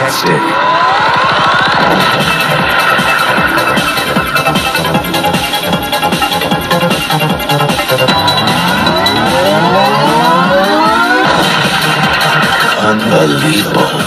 our stick. Unbelievable.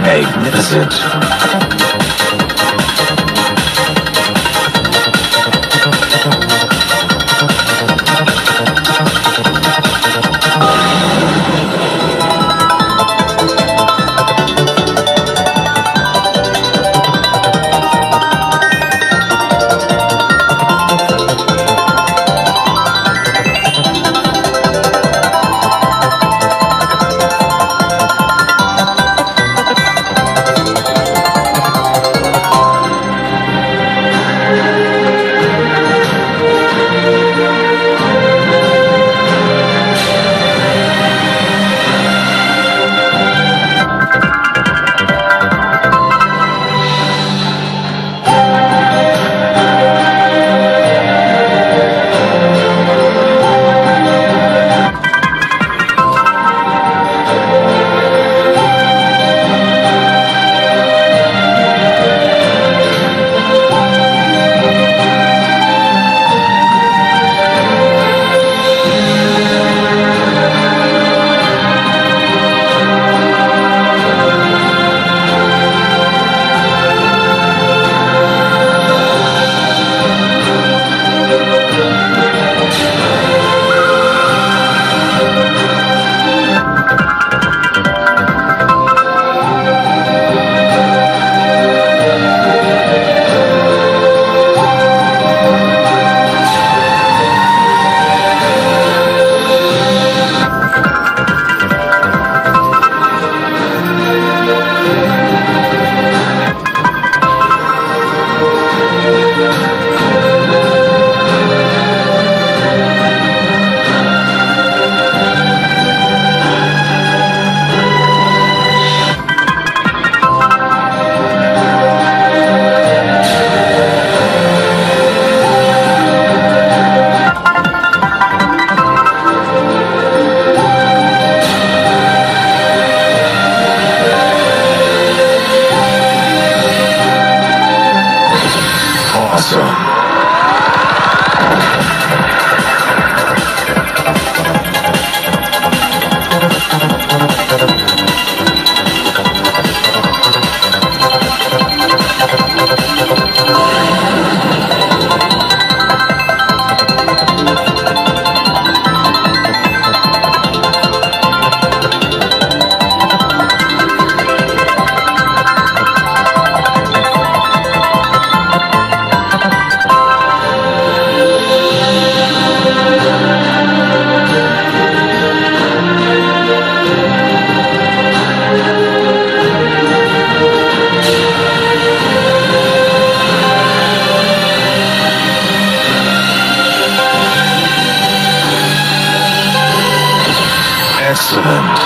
Magnificent. Excellent.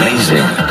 Amazing.